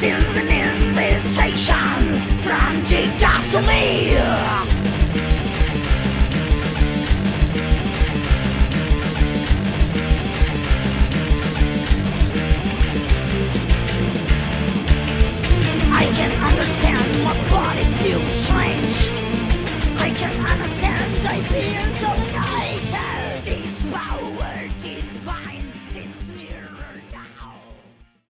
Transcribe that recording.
This is an invitation from Jigsaw to me.